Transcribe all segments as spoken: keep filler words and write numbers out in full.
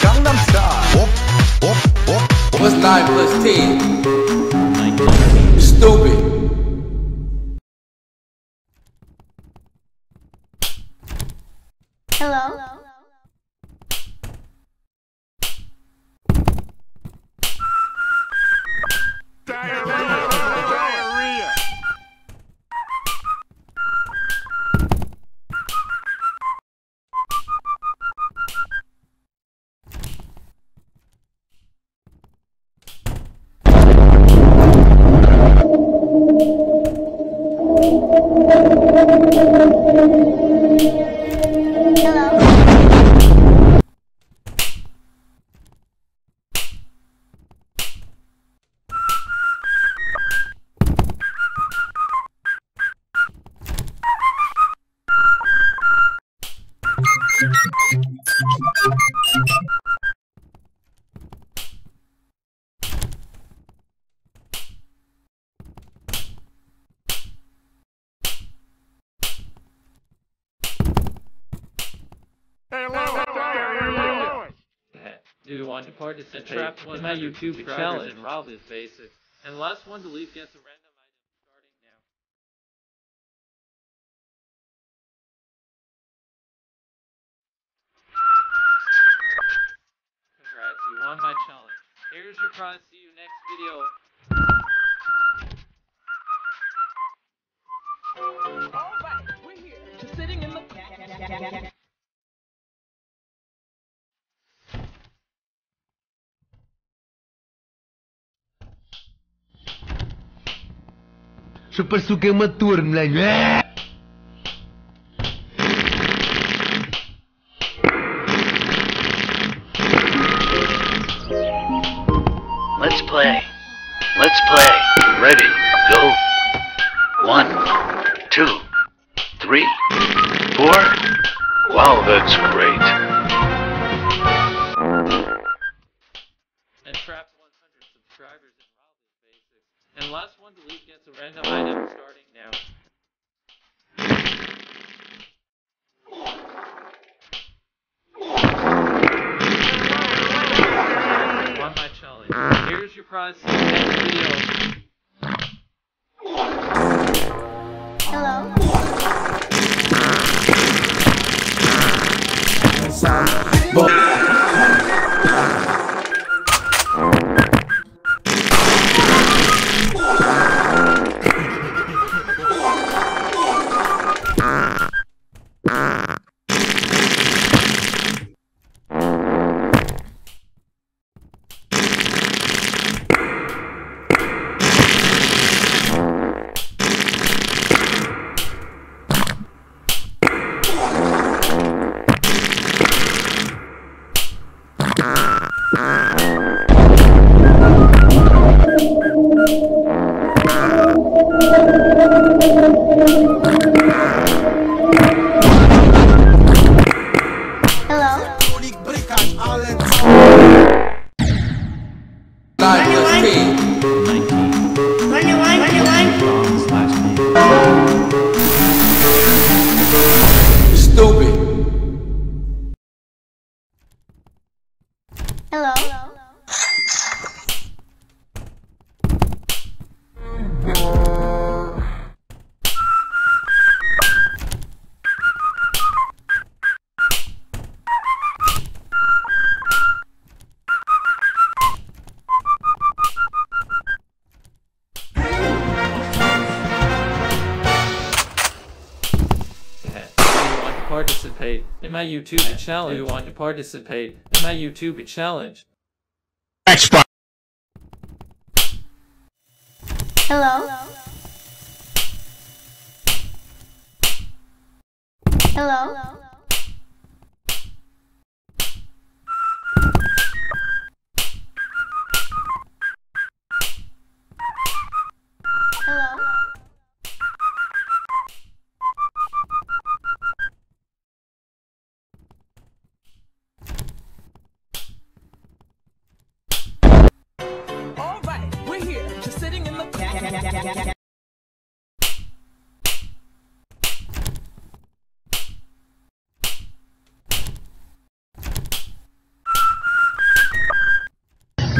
Gangnam Style. What's nine plus ten? Stupid. Hello. Hello. Do want to participate trapped one in my YouTube challenge in Baldi's Basics, and the last one to leave gets a random item. Starting now. Congrats, you won my challenge. Here's your prize. See you next video. All right, we're here. Just sitting in the super suka matur Melayu. Let's play. Let's play. Ready, go. One, two, three, four. Wow, that's great. And trapped one hundred subscribers in Baldi's Basics. And last one to leave gets a random item starting now. You won my challenge. Here's your prize. See you next video. Hello. Hello. Participate in my YouTube challenge. You want to participate in my YouTube challenge? Xbox. Hello. Hello. Hello. Yeah, yeah, yeah. yeah.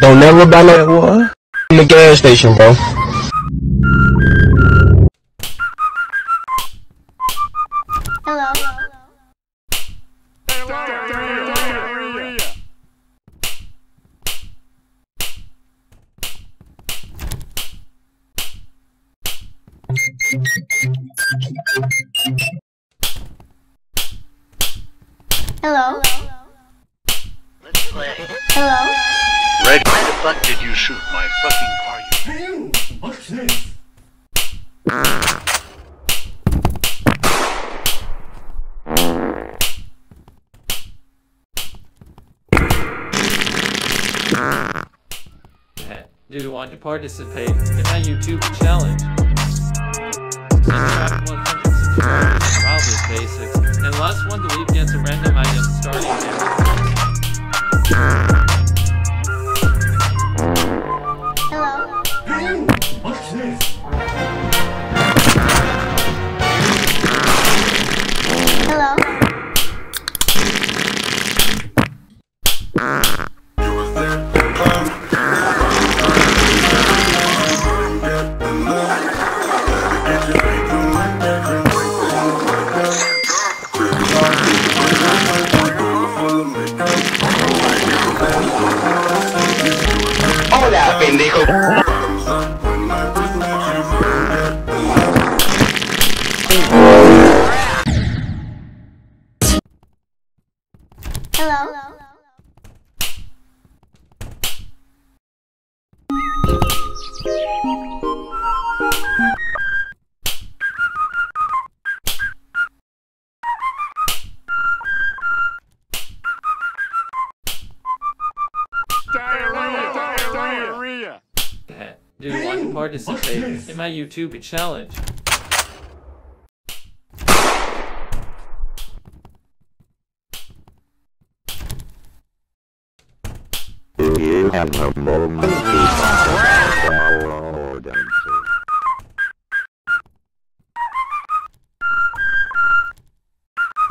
Don't never buy that water in the gas station, bro. Hello. Hello. Hello. Let's play. Hello. Red, why the fuck did you shoot my fucking car? You. Hey, what's this? Do you want to participate in my YouTube challenge? Subscribe one hundred subscribers to Baldi's Basics, and last one to leave gets a random item starting now. Hola, pendejo. Hello. Do you want to participate in my YouTube challenge? You have a moment to down.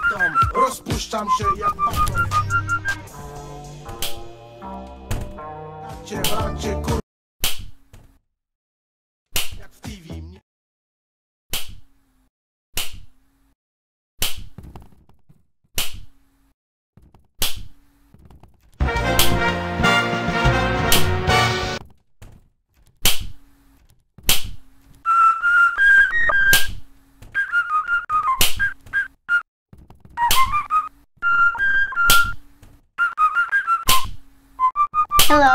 Tom, rozpuszczam się jak popcorn. Cię Hello?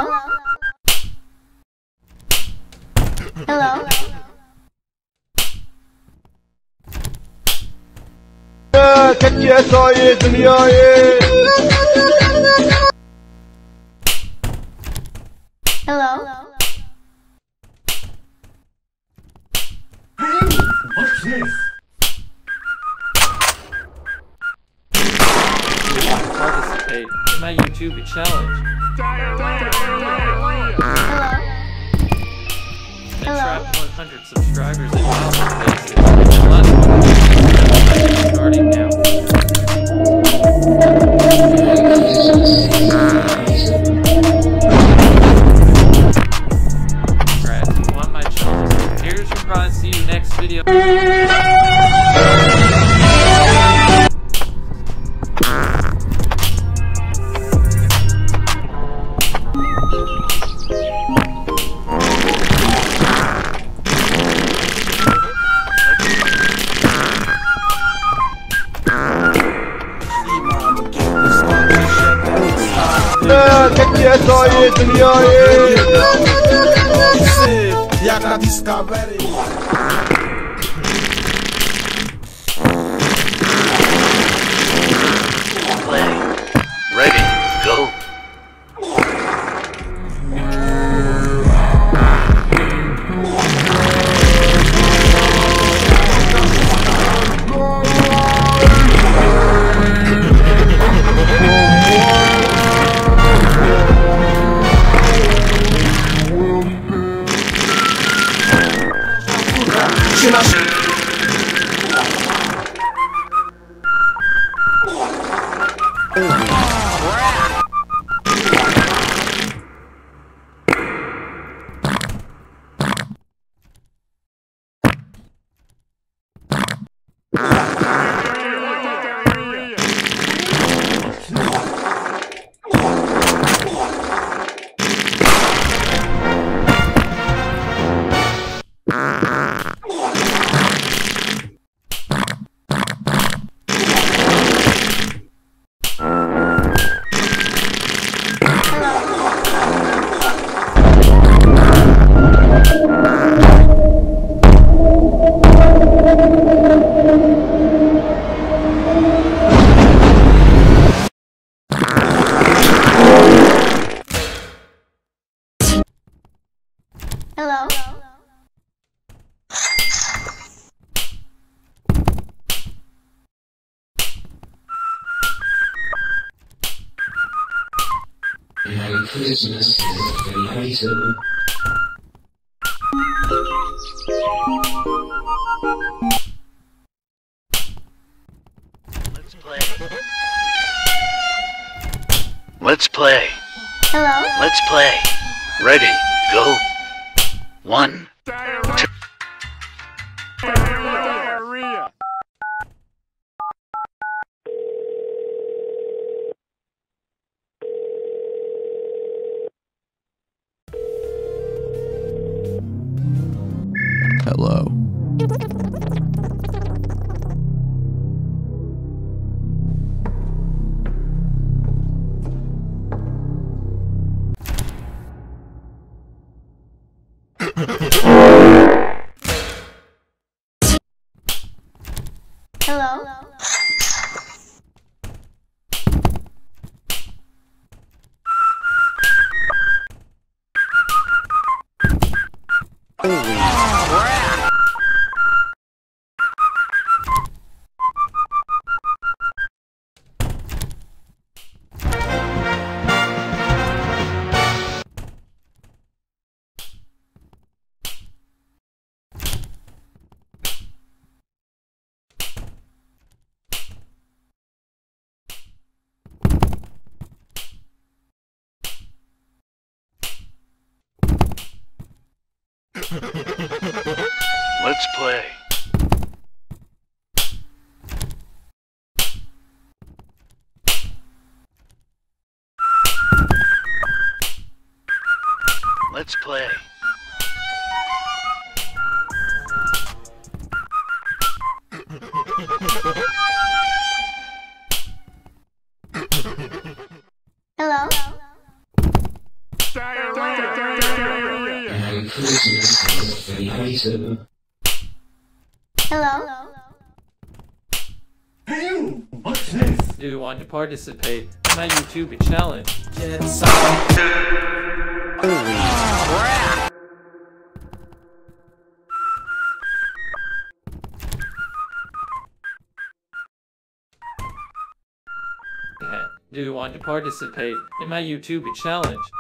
Hello? Hello? Hello? What's this? Participate in my YouTube challenge. Trap one hundred subscribers in Baldi's Basics. The last one is starting now. Congrats, you want my challenge? Here's your prize. See you next video. Jak na Discovery. Ready, go. Hello? Merry Christmas, little Let's play. Let's play. Hello? Let's play. Ready, go. One, two. Diarrhea. Hello. Hello? Hello? Let's play. Let's play. Hello? Hello? Hello? Hey, you! What's this? Do you want to participate in my YouTube challenge? Get some. Oh, yeah. Do you want to participate in my YouTube challenge?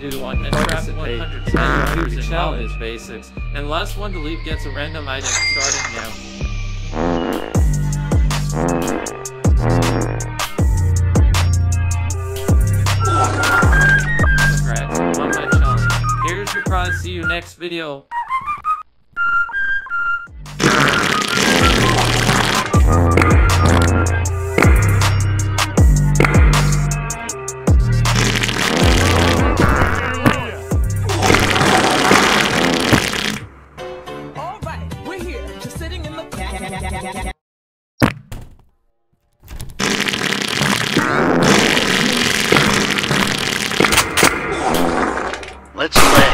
Do one and trap one hundred ten users in Baldi's Basics, and last one to leave gets a random item starting now. Congrats on my challenge. Here's your prize, see you next video. Let's play.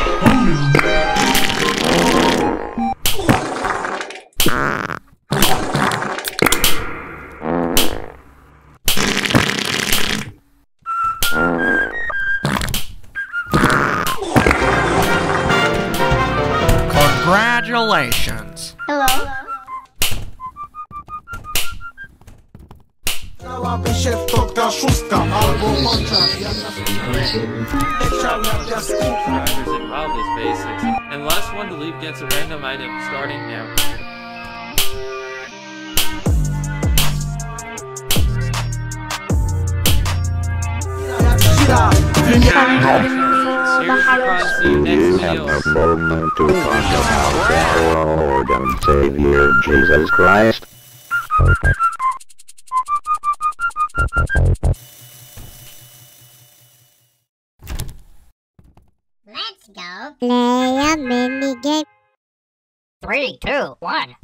Congratulations. Hello? Dałaby się w toka szóstka albo mocza. Baldi's Basics. And the last one to leave gets a random item starting now. You you have a moment to think about our Lord and Savior Jesus Christ. Let's go play a mini game. Three, two, one.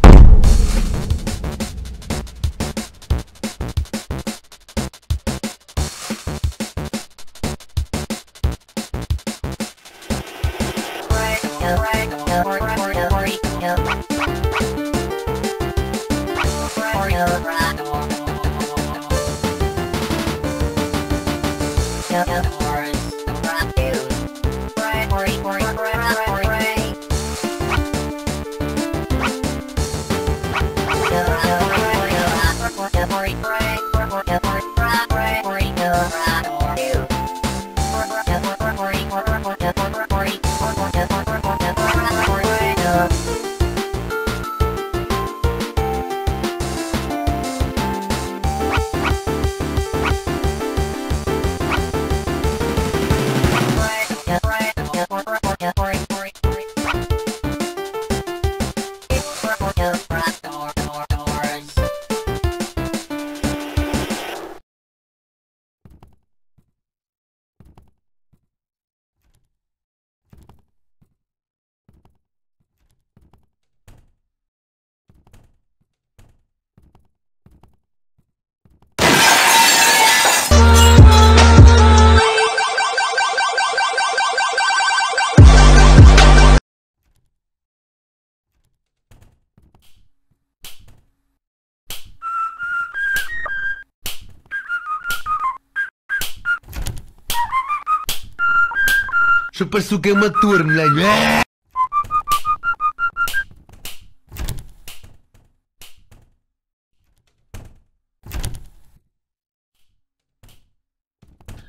Super suka matur Melayu.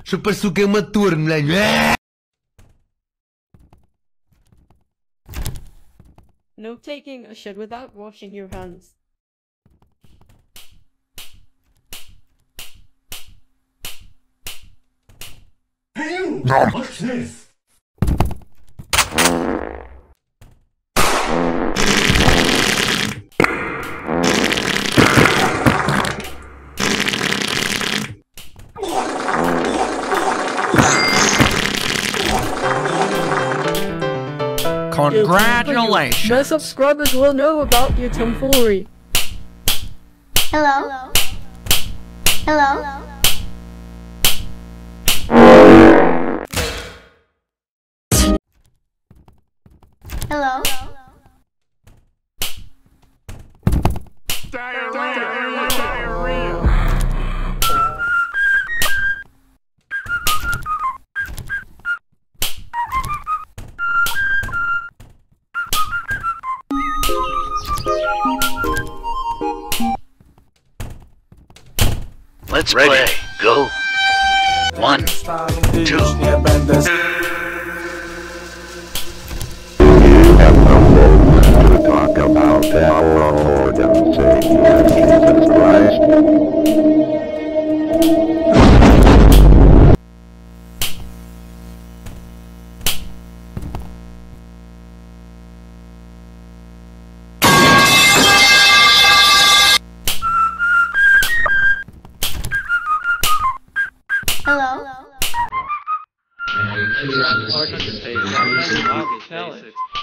Super suka matur Melayu. No taking a shit without washing your hands. Hey, what's this? Congratulations! My subscribers will know about your tomfoolery. Hello? Hello? Hello? Hello? Diarrhea! Diarrhea! Let's ready, play. Go. One, two. You have a moment to talk about our Lord and Savior Jesus Christ.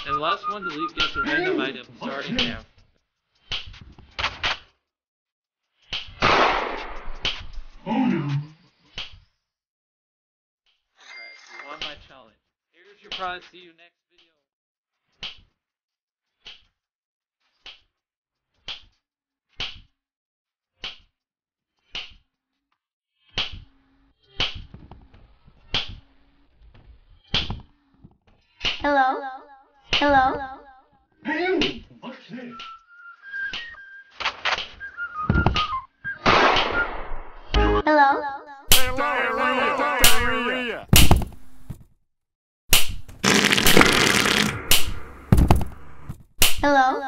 And the last one to leave gets a random item starting now. Oh no. Alright, you won my challenge. Here's your prize. See you next video. Hello? Hello? Hello? Hey, what's this? Hello? Hello? Diarrhea! Diarrhea! Hello. Hello.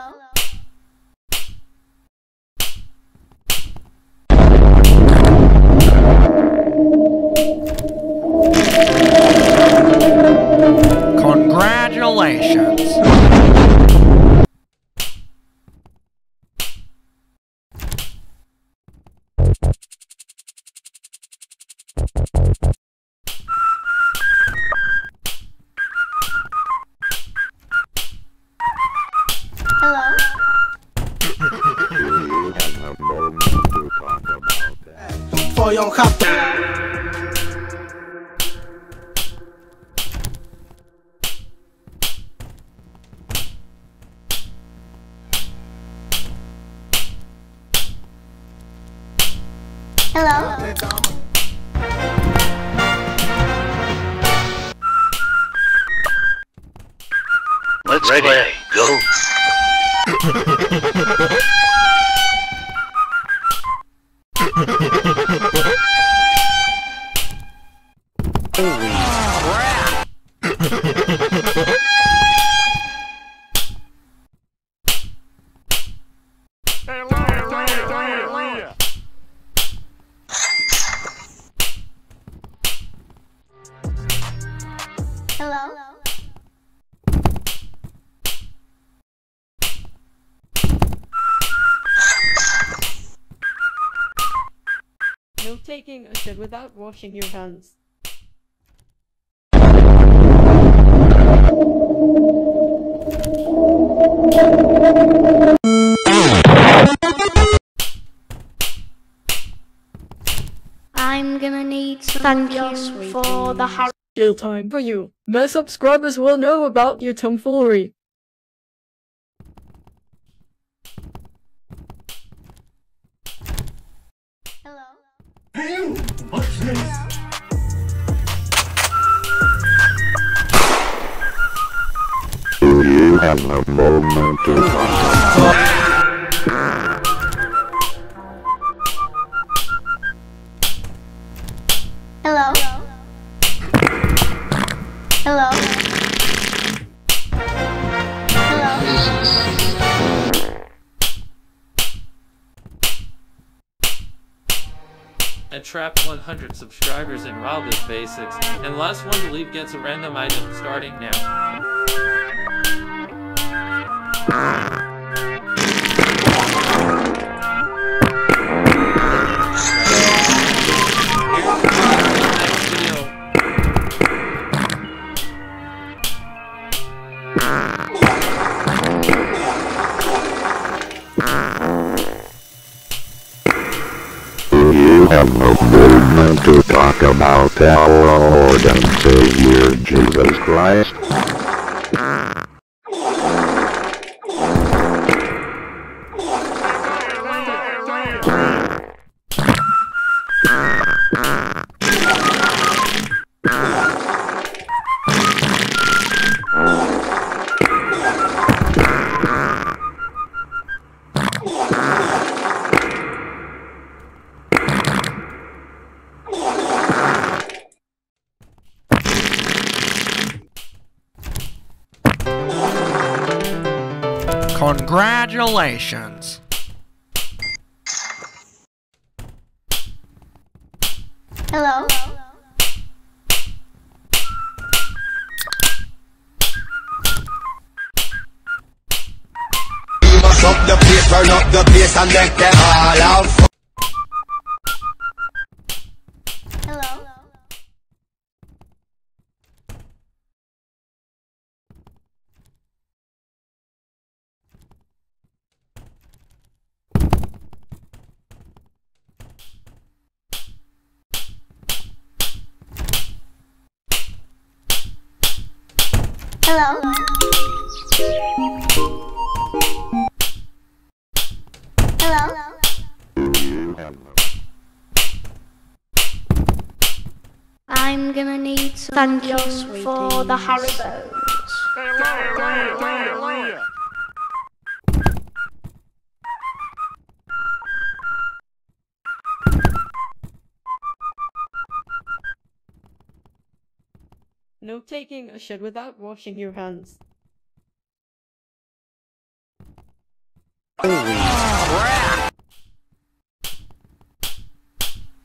For your cup. Hello. Let's Ready. play. Go. Hello. No taking a shit without washing your hands. I'm gonna need some sunglasses for the house. Jail time for you. My subscribers will know about your tomfoolery. Hello. Hey, what's this? Hello. Do you have a moment to talk? Hello. Hello. I trapped one hundred subscribers in Baldi's Basics, and last one to leave gets a random item starting now. Have a moment to talk about our Lord and Savior Jesus Christ. Congratulations! Hello. You must up the place, turn up the place, and make them all out. Hello. Hello. Hello. I'm gonna need some Thank you for the Haribos. No taking a shit without washing your hands.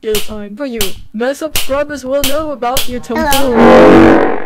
It's time for you. My subscribers will know about your temple.